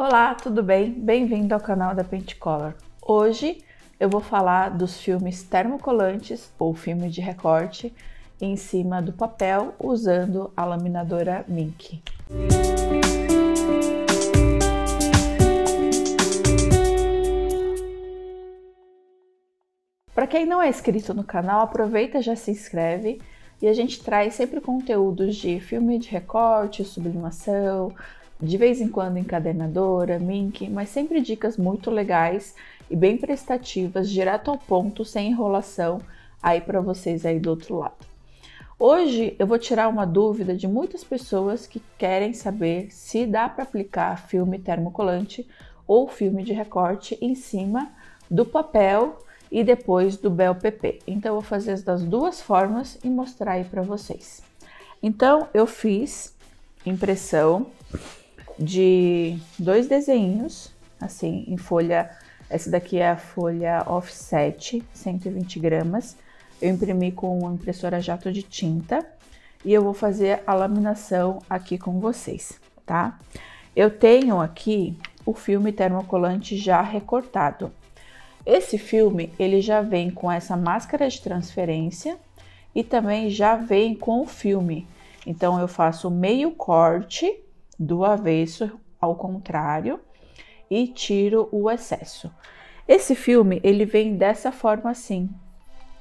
Olá, tudo bem? Bem-vindo ao canal da Paint Color. Hoje eu vou falar dos filmes termocolantes ou filme de recorte em cima do papel usando a laminadora Mink. Para quem não é inscrito no canal, aproveita e já se inscreve. E a gente traz sempre conteúdos de filme de recorte, sublimação, de vez em quando encadernadora, Mink, mas sempre dicas muito legais e bem prestativas, direto ao ponto, sem enrolação, aí para vocês aí do outro lado. Hoje eu vou tirar uma dúvida de muitas pessoas que querem saber se dá para aplicar filme termocolante ou filme de recorte em cima do papel e depois do BOPP. Então eu vou fazer das duas formas e mostrar aí para vocês. Então eu fiz impressão de dois desenhos, assim, em folha, essa daqui é a folha offset, 120 gramas. Eu imprimi com uma impressora jato de tinta e eu vou fazer a laminação aqui com vocês, tá? Eu tenho aqui o filme termocolante já recortado. Esse filme, ele já vem com essa máscara de transferência e também já vem com o filme. Então, eu faço meio corte do avesso ao contrário e tiro o excesso. Esse filme, ele vem dessa forma assim,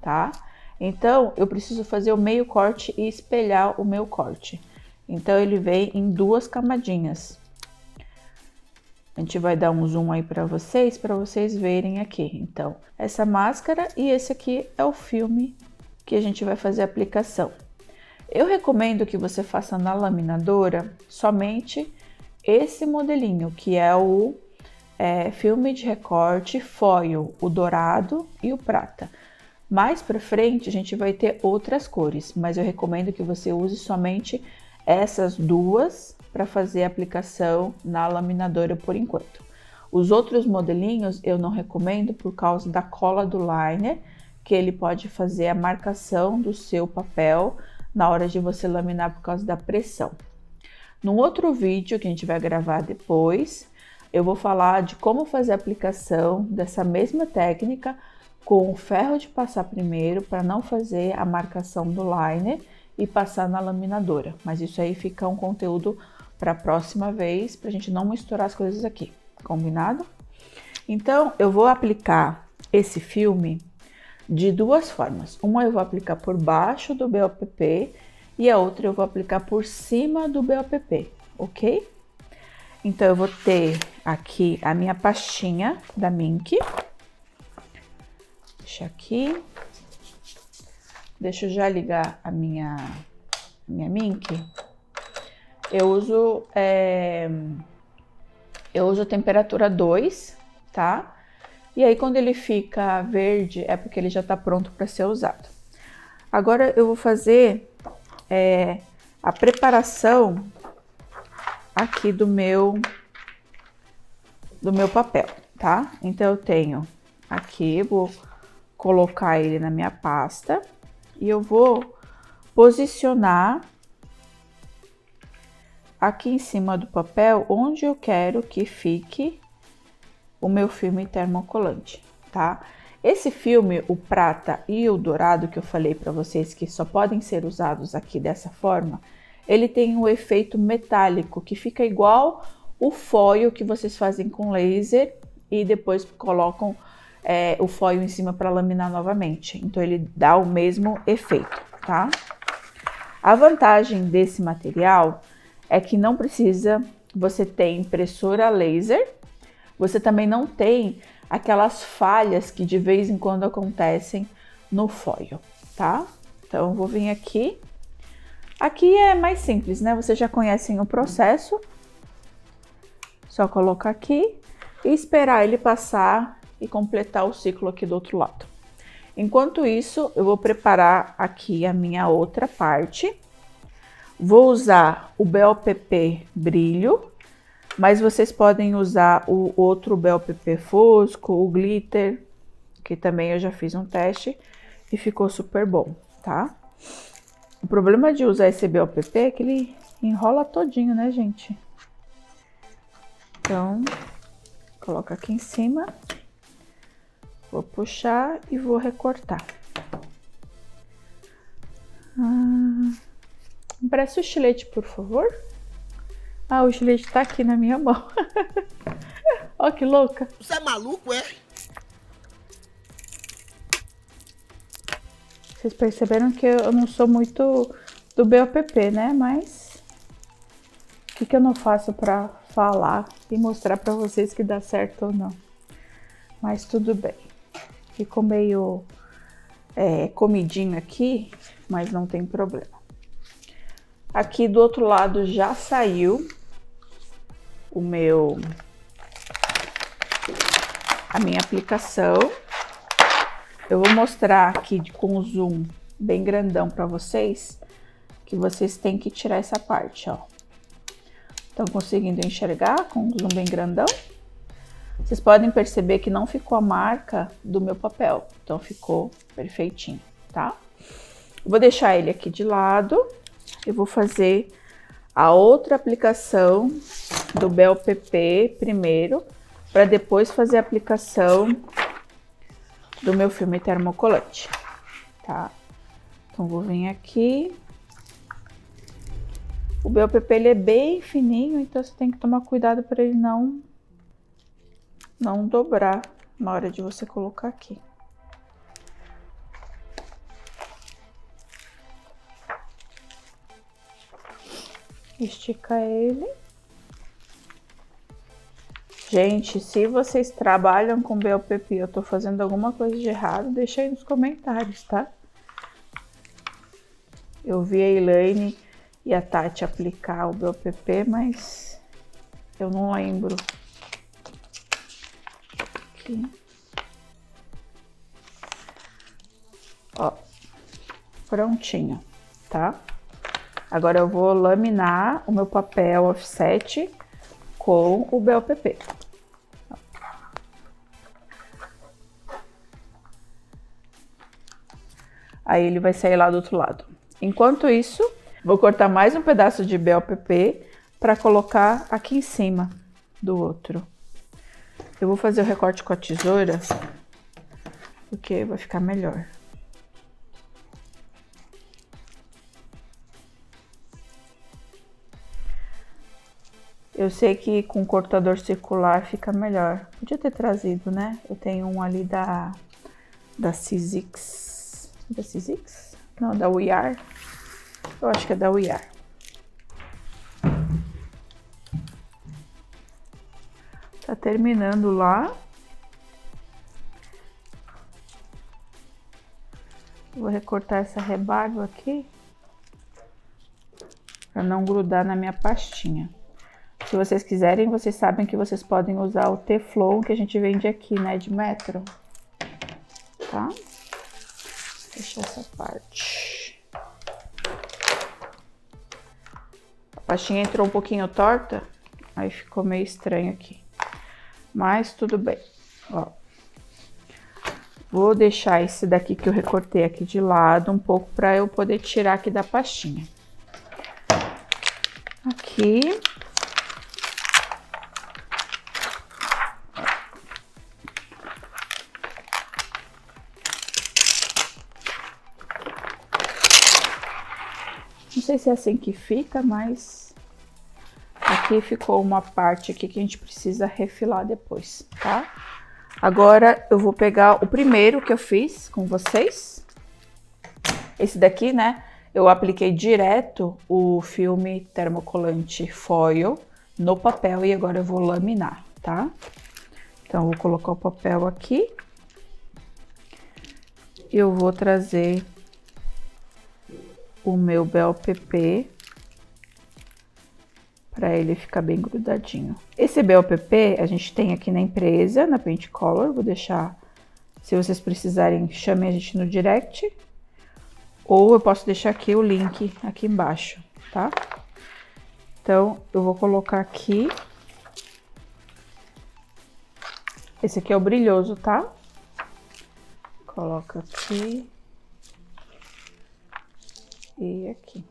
tá? Então, eu preciso fazer o meio corte e espelhar o meu corte. Então, ele vem em duas camadinhas. A gente vai dar um zoom aí para vocês verem aqui. Então, essa máscara e esse aqui é o filme que a gente vai fazer a aplicação. Eu recomendo que você faça na laminadora somente esse modelinho, que é o filme de recorte foil, o dourado e o prata. Mais para frente a gente vai ter outras cores, mas eu recomendo que você use somente essas duas para fazer a aplicação na laminadora por enquanto. Os outros modelinhos eu não recomendo por causa da cola do liner, que ele pode fazer a marcação do seu papel na hora de você laminar por causa da pressão. Num outro vídeo que a gente vai gravar depois, eu vou falar de como fazer a aplicação dessa mesma técnica com o ferro de passar primeiro para não fazer a marcação do liner e passar na laminadora. Mas isso aí fica um conteúdo para a próxima vez, para a gente não misturar as coisas aqui, combinado? Então, eu vou aplicar esse filme de duas formas. Uma eu vou aplicar por baixo do BOPP e a outra eu vou aplicar por cima do BOPP, ok? Então, eu vou ter aqui a minha pastinha da Mink. Deixa aqui. Deixa eu já ligar a minha Mink. Eu uso temperatura 2, tá? E aí quando ele fica verde é porque ele já tá pronto para ser usado. Agora eu vou fazer a preparação aqui do meu papel, tá? Então eu tenho aqui, vou colocar ele na minha pasta e eu vou posicionar aqui em cima do papel onde eu quero que fique o meu filme termocolante, tá? Esse filme, o prata e o dourado que eu falei para vocês que só podem ser usados aqui dessa forma, ele tem um efeito metálico que fica igual o foil que vocês fazem com laser e depois colocam o foil em cima para laminar novamente. Então ele dá o mesmo efeito, tá? A vantagem desse material é que não precisa você ter impressora laser. Você também não tem aquelas falhas que de vez em quando acontecem no foil, tá? Então, eu vou vir aqui. Aqui é mais simples, né? Vocês já conhecem o processo. Só colocar aqui e esperar ele passar e completar o ciclo aqui do outro lado. Enquanto isso, eu vou preparar aqui a minha outra parte. Vou usar o BOPP brilho, mas vocês podem usar o outro BOPP fosco, o glitter, que também eu já fiz um teste e ficou super bom, tá? O problema de usar esse BOPP é que ele enrola todinho, né, gente? Então, coloca aqui em cima, vou puxar e vou recortar. Empresta o estilete, por favor. O estilete tá aqui na minha mão. Ó, que louca. Você é maluco, é? Vocês perceberam que eu não sou muito do BOPP, né? Mas o que eu não faço pra falar e mostrar pra vocês que dá certo ou não? Mas tudo bem. Ficou meio comidinho aqui, mas não tem problema. Aqui do outro lado já saiu o meu, a minha aplicação. Eu vou mostrar aqui com zoom bem grandão para vocês, que vocês têm que tirar essa parte, ó. Estão conseguindo enxergar com zoom bem grandão? Vocês podem perceber que não ficou a marca do meu papel, então ficou perfeitinho, tá? Eu vou deixar ele aqui de lado. Eu vou fazer a outra aplicação do BOPP primeiro, para depois fazer a aplicação do meu filme termocolante, tá? Então, vou vir aqui. O BOPP, ele é bem fininho, então você tem que tomar cuidado para ele não dobrar na hora de você colocar aqui. Estica ele. Gente, se vocês trabalham com BOPP, eu tô fazendo alguma coisa de errado, deixa aí nos comentários, tá? Eu vi a Elaine e a Tati aplicar o BOPP, mas eu não lembro. Aqui. Ó, prontinho, tá? Agora eu vou laminar o meu papel offset com o BOPP. Aí ele vai sair lá do outro lado. Enquanto isso, vou cortar mais um pedaço de BOPP para colocar aqui em cima do outro. Eu vou fazer o recorte com a tesoura, porque vai ficar melhor. Eu sei que com cortador circular fica melhor. Podia ter trazido, né? Eu tenho um ali da Sizzix. Da Sizzix? Não, da We R. Eu acho que é da We R. Tá terminando lá. Vou recortar essa rebarba aqui, pra não grudar na minha pastinha. Se vocês quiserem, vocês sabem que vocês podem usar o Teflon que a gente vende aqui, né, de metro, tá? Deixa essa parte. A pastinha entrou um pouquinho torta, aí ficou meio estranho aqui, mas tudo bem, ó. Vou deixar esse daqui que eu recortei aqui de lado um pouco pra eu poder tirar aqui da pastinha. Aqui. Não sei se é assim que fica, mas aqui ficou uma parte aqui que a gente precisa refilar depois, tá? Agora eu vou pegar o primeiro que eu fiz com vocês. Esse daqui, né? Eu apliquei direto o filme termocolante foil no papel e agora eu vou laminar, tá? Então eu vou colocar o papel aqui. E eu vou trazer o meu BOPP para ele ficar bem grudadinho. Esse BOPP a gente tem aqui na empresa, na Paint Color. Vou deixar, se vocês precisarem, chamem a gente no direct, ou eu posso deixar aqui o link aqui embaixo, tá? Então eu vou colocar aqui. Esse aqui é o brilhoso, tá? Coloca aqui. E aqui.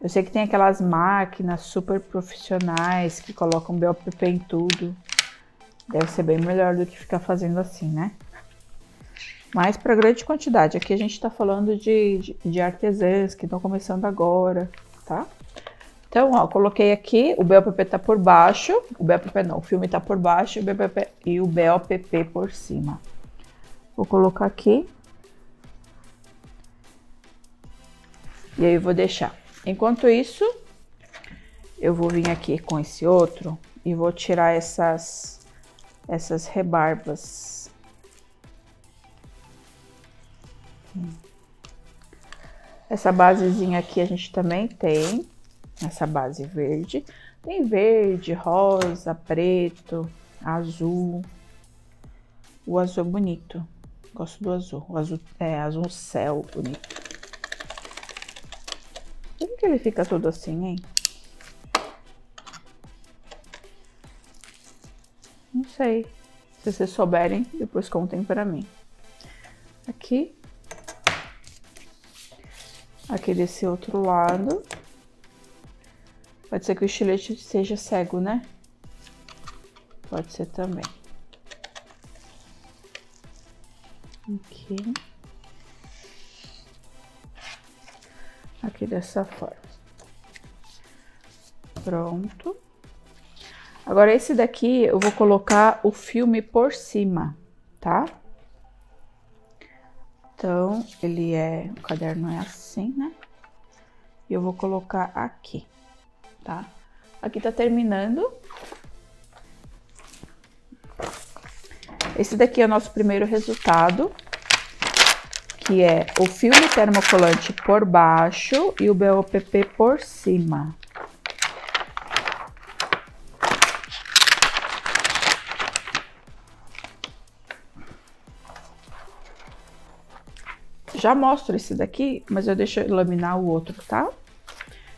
Eu sei que tem aquelas máquinas super profissionais que colocam BOPP em tudo. Deve ser bem melhor do que ficar fazendo assim, né? Mas para grande quantidade. Aqui a gente está falando de artesãs que estão começando agora, tá? Então, ó, eu coloquei aqui, o BOPP tá por baixo, o BOPP não, o filme tá por baixo e o BOPP por cima. Vou colocar aqui. E aí eu vou deixar. Enquanto isso, eu vou vir aqui com esse outro e vou tirar essas rebarbas. Essa basezinha aqui a gente também tem. Essa base verde, tem verde, rosa, preto, azul. O azul é bonito, gosto do azul. O azul é azul céu bonito. Por que ele fica todo assim, hein? Não sei, se vocês souberem, depois contem para mim. Aqui. Aqui desse outro lado. Pode ser que o estilete seja cego, né? Pode ser também. Aqui. Aqui dessa forma. Pronto. Agora esse daqui eu vou colocar o filme por cima, tá? Então, ele é... O caderno é assim, né? E eu vou colocar aqui. Tá? Aqui tá terminando. Esse daqui é o nosso primeiro resultado, que é o filme termocolante por baixo e o BOPP por cima. Já mostro esse daqui, mas eu deixo laminar o outro, tá?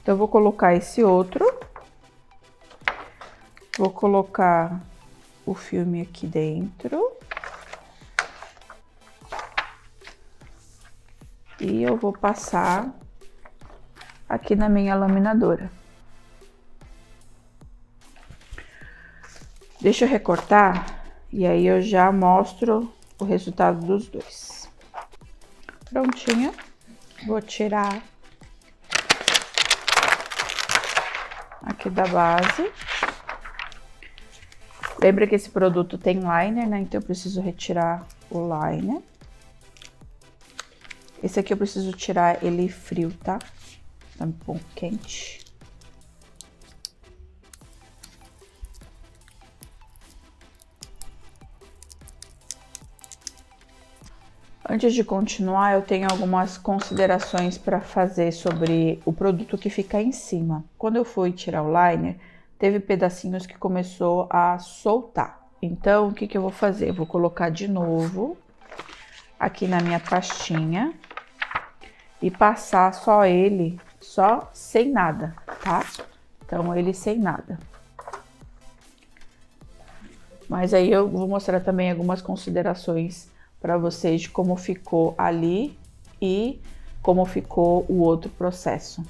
Então, eu vou colocar esse outro, vou colocar o filme aqui dentro e eu vou passar aqui na minha laminadora. Deixa eu recortar e aí eu já mostro o resultado dos dois. Prontinho, vou tirar aqui da base. Lembra que esse produto tem liner, né? Então eu preciso retirar o liner. Esse aqui eu preciso tirar ele frio, tá? Tá um pouco quente. Antes de continuar, eu tenho algumas considerações para fazer sobre o produto que fica em cima. Quando eu fui tirar o liner, teve pedacinhos que começou a soltar. Então, o que que eu vou fazer? Eu vou colocar de novo aqui na minha pastinha e passar só ele, só sem nada, tá? Então, ele sem nada. Mas aí eu vou mostrar também algumas considerações para vocês de como ficou ali e como ficou o outro processo.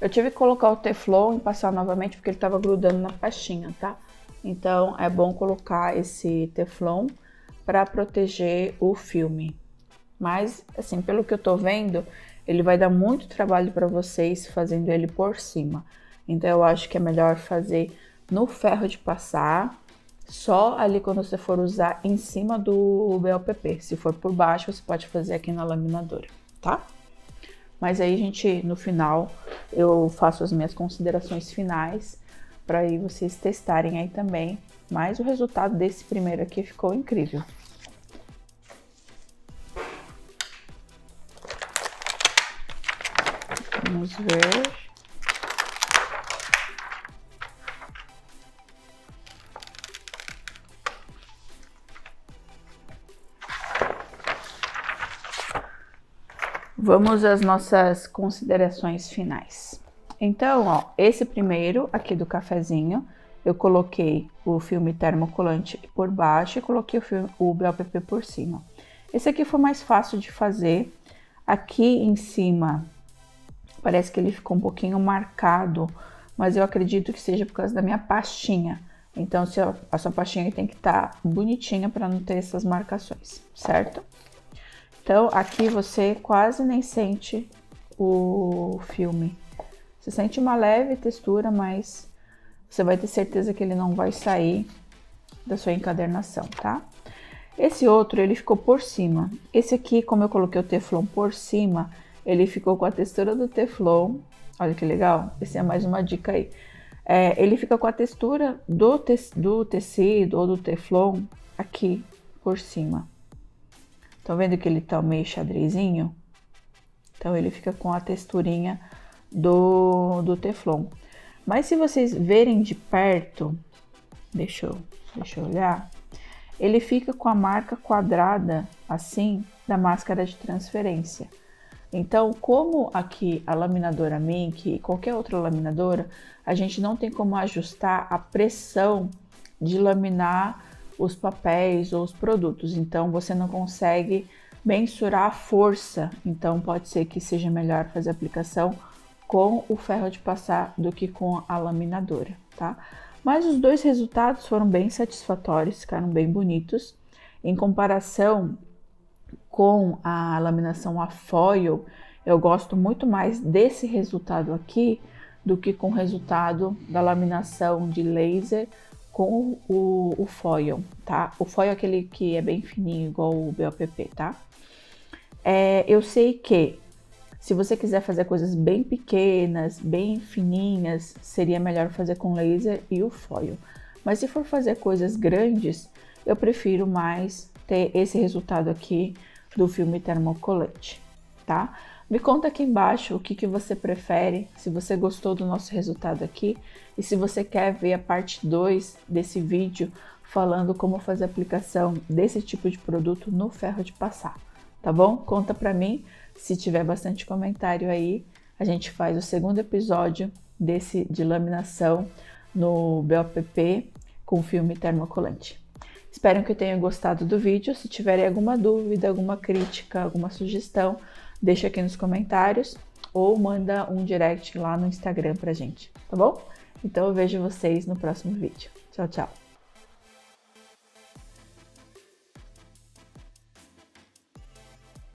Eu tive que colocar o Teflon e passar novamente porque ele estava grudando na pastinha, tá? Então é bom colocar esse Teflon para proteger o filme. Mas, assim, pelo que eu tô vendo, ele vai dar muito trabalho para vocês fazendo ele por cima. Então, eu acho que é melhor fazer no ferro de passar, só ali quando você for usar em cima do BOPP. Se for por baixo, você pode fazer aqui na laminadora, tá? Mas aí, gente, no final, eu faço as minhas considerações finais para aí vocês testarem aí também. Mas o resultado desse primeiro aqui ficou incrível. Vamos ver. Vamos às nossas considerações finais. Então, ó, esse primeiro aqui do cafezinho, eu coloquei o filme termocolante por baixo e coloquei o BOPP por cima. Esse aqui foi mais fácil de fazer. Aqui em cima, parece que ele ficou um pouquinho marcado, mas eu acredito que seja por causa da minha pastinha. Então, a sua pastinha tem que estar bonitinha para não ter essas marcações, certo? Então, aqui você quase nem sente o filme. Você sente uma leve textura, mas você vai ter certeza que ele não vai sair da sua encadernação, tá? Esse outro, ele ficou por cima. Esse aqui, como eu coloquei o Teflon por cima, ele ficou com a textura do Teflon. Olha que legal! Essa é mais uma dica aí. É, ele fica com a textura do tecido ou do Teflon aqui por cima. Estão vendo que ele tá meio xadrezinho? Então ele fica com a texturinha do Teflon. Mas se vocês verem de perto, deixa eu olhar, ele fica com a marca quadrada, assim, da máscara de transferência. Então, como aqui a laminadora Mink e qualquer outra laminadora, a gente não tem como ajustar a pressão de laminar os papéis ou os produtos, então você não consegue mensurar a força, então pode ser que seja melhor fazer a aplicação com o ferro de passar do que com a laminadora, tá? Mas os dois resultados foram bem satisfatórios, ficaram bem bonitos. Em comparação com a laminação a foil, eu gosto muito mais desse resultado aqui do que com o resultado da laminação de laser com o foil, tá? O foil é aquele que é bem fininho, igual o BOPP, tá? É, eu sei que se você quiser fazer coisas bem pequenas, bem fininhas, seria melhor fazer com laser e o foil. Mas se for fazer coisas grandes, eu prefiro mais ter esse resultado aqui do filme termocolante, tá? Me conta aqui embaixo o que você prefere, se você gostou do nosso resultado aqui e se você quer ver a parte 2 desse vídeo falando como fazer a aplicação desse tipo de produto no ferro de passar, tá bom? Conta pra mim, se tiver bastante comentário aí, a gente faz o segundo episódio desse de laminação no BOPP com filme termocolante. Espero que tenham gostado do vídeo, se tiverem alguma dúvida, alguma crítica, alguma sugestão, deixa aqui nos comentários ou manda um direct lá no Instagram pra gente, tá bom? Então eu vejo vocês no próximo vídeo. Tchau, tchau!